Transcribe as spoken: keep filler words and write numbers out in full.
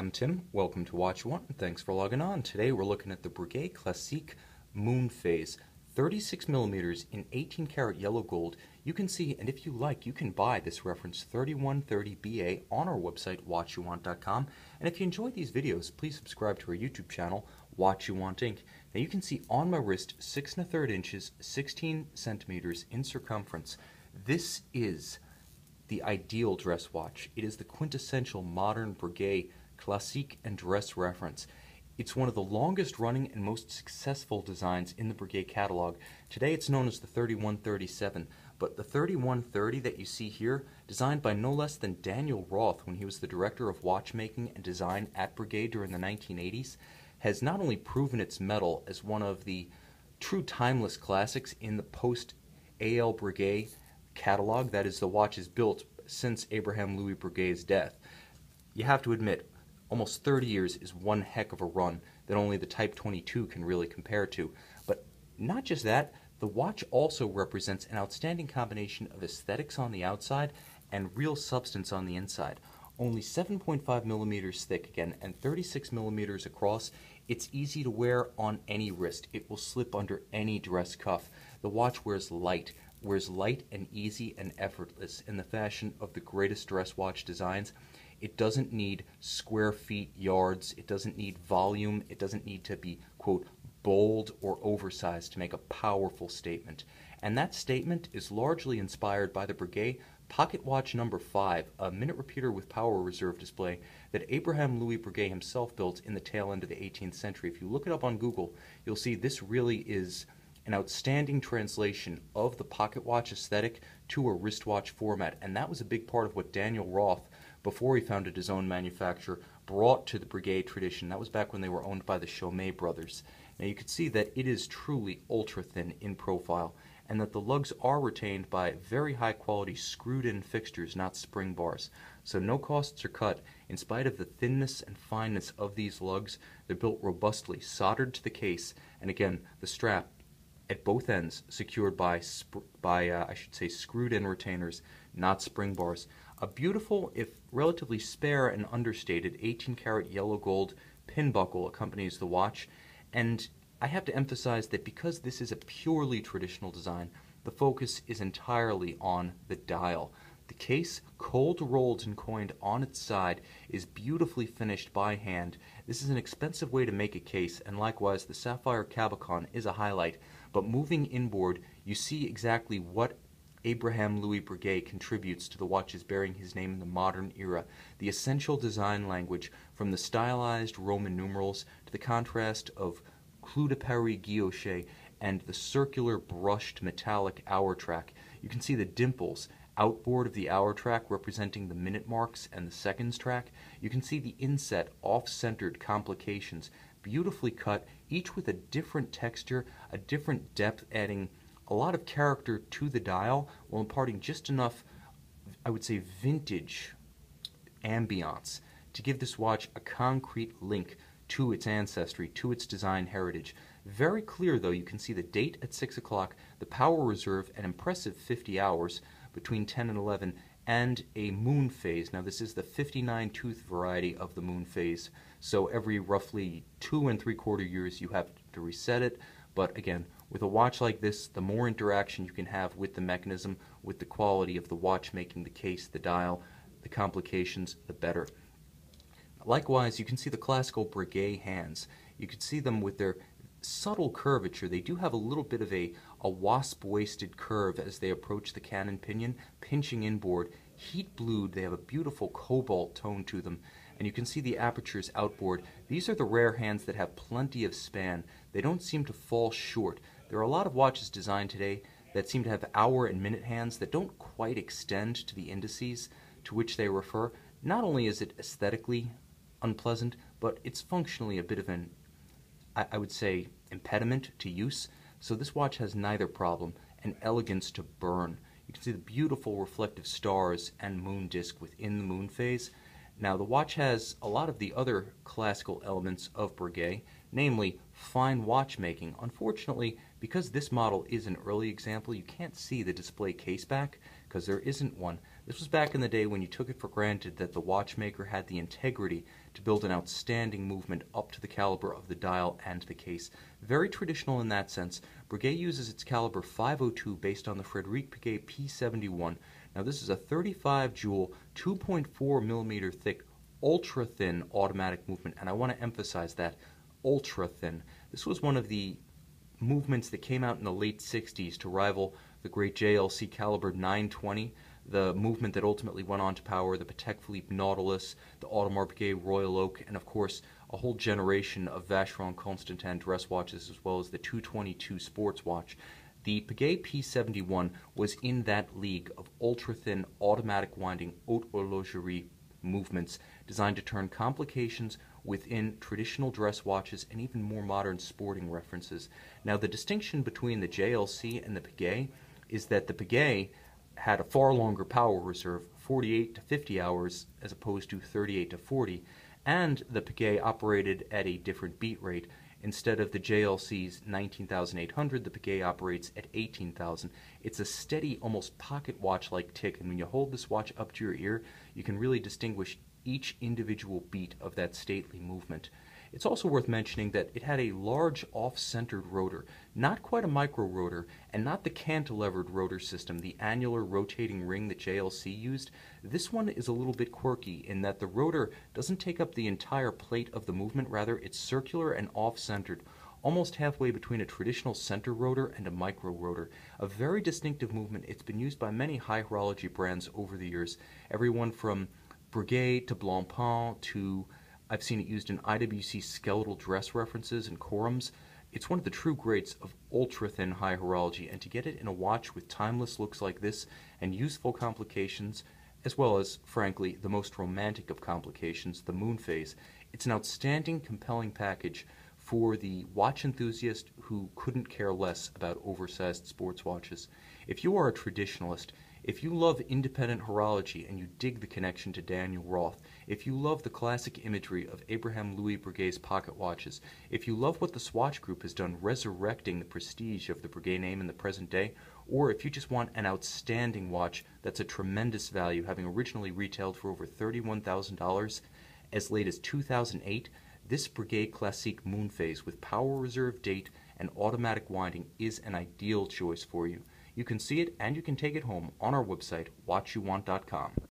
I'm Tim, welcome to Watch One, and thanks for logging on. Today we're looking at the Breguet Classique Moonphase, thirty-six millimeters in eighteen karat yellow gold. You can see, and if you like, you can buy this reference thirty-one thirty B A on our website, watch you want dot com. And if you enjoy these videos, please subscribe to our YouTube channel, Watch You Want Incorporated. Now you can see on my wrist, six and a third inches, sixteen centimeters in circumference. This is the ideal dress watch. It is the quintessential modern Breguet Classique and dress reference. It's one of the longest running and most successful designs in the Breguet catalog. Today it's known as the thirty-one thirty-seven, but the thirty-one thirty that you see here, designed by no less than Daniel Roth when he was the director of watchmaking and design at Breguet during the nineteen eighties, has not only proven its mettle as one of the true timeless classics in the post-A L Breguet catalog, that is the watches built since Abraham Louis Breguet's death. You have to admit, almost thirty years is one heck of a run that only the Type twenty-two can really compare to. But not just that, the watch also represents an outstanding combination of aesthetics on the outside and real substance on the inside. Only seven point five millimeters thick again and thirty-six millimeters across, it's easy to wear on any wrist. It will slip under any dress cuff. The watch wears light, wears light and easy and effortless in the fashion of the greatest dress watch designs. It doesn't need square feet, yards, it doesn't need volume, it doesn't need to be, quote, bold or oversized to make a powerful statement. And that statement is largely inspired by the Breguet Pocket Watch number five, a minute repeater with power reserve display that Abraham Louis Breguet himself built in the tail end of the eighteenth century. If you look it up on Google, you'll see this really is an outstanding translation of the pocket watch aesthetic to a wristwatch format, and that was a big part of what Daniel Roth, before he founded his own manufacturer, brought to the Breguet tradition. That was back when they were owned by the Chaumet brothers. Now you can see that it is truly ultra thin in profile, and that the lugs are retained by very high quality screwed in fixtures, not spring bars. So no costs are cut. In spite of the thinness and fineness of these lugs, they're built robustly, soldered to the case, and again, the strap at both ends secured by, sp by uh, I should say, screwed in retainers, not spring bars. A beautiful, if relatively spare and understated, eighteen karat yellow gold pin buckle accompanies the watch, and I have to emphasize that because this is a purely traditional design, the focus is entirely on the dial. The case, cold rolled and coined on its side, is beautifully finished by hand. This is an expensive way to make a case, and likewise the sapphire cabochon is a highlight, but moving inboard you see exactly what Abraham Louis Breguet contributes to the watches bearing his name in the modern era, the essential design language, from the stylized Roman numerals to the contrast of Clou de Paris guilloche and the circular brushed metallic hour track. You can see the dimples outboard of the hour track representing the minute marks and the seconds track. You can see the inset off-centered complications, beautifully cut, each with a different texture, a different depth, adding a lot of character to the dial while imparting just enough, I would say, vintage ambiance to give this watch a concrete link to its ancestry, to its design heritage. Very clear though, you can see the date at six o'clock, the power reserve, an impressive fifty hours between ten and eleven, and a moon phase. Now this is the fifty-nine tooth variety of the moon phase, so every roughly two and three quarter years you have to reset it, but again, with a watch like this, the more interaction you can have with the mechanism, with the quality of the watch making the case, the dial, the complications, the better. Likewise, you can see the classical Breguet hands. You can see them with their subtle curvature. They do have a little bit of a, a wasp-waisted curve as they approach the cannon pinion, pinching inboard. Heat blued, they have a beautiful cobalt tone to them. And you can see the apertures outboard. These are the rare hands that have plenty of span. They don't seem to fall short. There are a lot of watches designed today that seem to have hour and minute hands that don't quite extend to the indices to which they refer. Not only is it aesthetically unpleasant, but it's functionally a bit of an, I, I would say, impediment to use. So this watch has neither problem and elegance to burn. You can see the beautiful reflective stars and moon disc within the moon phase. Now the watch has a lot of the other classical elements of Breguet, namely fine watchmaking. Unfortunately, because this model is an early example, you can't see the display case back because there isn't one. This was back in the day when you took it for granted that the watchmaker had the integrity to build an outstanding movement up to the caliber of the dial and the case. Very traditional in that sense. Breguet uses its caliber five oh two based on the Frederic Piguet P seventy-one. Now this is a thirty-five joule, two point four millimeter thick, ultra-thin automatic movement, and I want to emphasize that, ultra-thin. This was one of the movements that came out in the late sixties to rival the great J L C caliber nine twenty, the movement that ultimately went on to power the Patek Philippe Nautilus, the Audemars Piguet Royal Oak, and of course a whole generation of Vacheron Constantin dress watches, as well as the two twenty-two sports watch. The Piguet P seventy-one was in that league of ultra-thin automatic winding haute horlogerie movements designed to turn complications within traditional dress watches and even more modern sporting references. Now the distinction between the J L C and the Piguet is that the Piguet had a far longer power reserve, forty-eight to fifty hours as opposed to thirty-eight to forty, and the Piguet operated at a different beat rate. Instead of the J L C's nineteen thousand eight hundred, the Piguet operates at eighteen thousand. It's a steady, almost pocket watch-like tick, and when you hold this watch up to your ear, you can really distinguish each individual beat of that stately movement. It's also worth mentioning that it had a large off-centered rotor, not quite a micro rotor, and not the cantilevered rotor system, the annular rotating ring that J L C used. This one is a little bit quirky in that the rotor doesn't take up the entire plate of the movement, rather it's circular and off-centered, almost halfway between a traditional center rotor and a micro rotor. A very distinctive movement. It's been used by many high horology brands over the years, everyone from Breguet to Blancpain to, I've seen it used in I W C skeletal dress references and corums. It's one of the true greats of ultra-thin high horology, and to get it in a watch with timeless looks like this and useful complications, as well as, frankly, the most romantic of complications, the Moonphase, it's an outstanding, compelling package for the watch enthusiast who couldn't care less about oversized sports watches. If you are a traditionalist, if you love independent horology and you dig the connection to Daniel Roth, if you love the classic imagery of Abraham Louis Breguet's pocket watches, if you love what the Swatch Group has done resurrecting the prestige of the Breguet name in the present day, or if you just want an outstanding watch that's a tremendous value, having originally retailed for over thirty-one thousand dollars as late as two thousand eight, this Breguet Classique Moonphase with power reserve date and automatic winding is an ideal choice for you. You can see it and you can take it home on our website, watch you want dot com.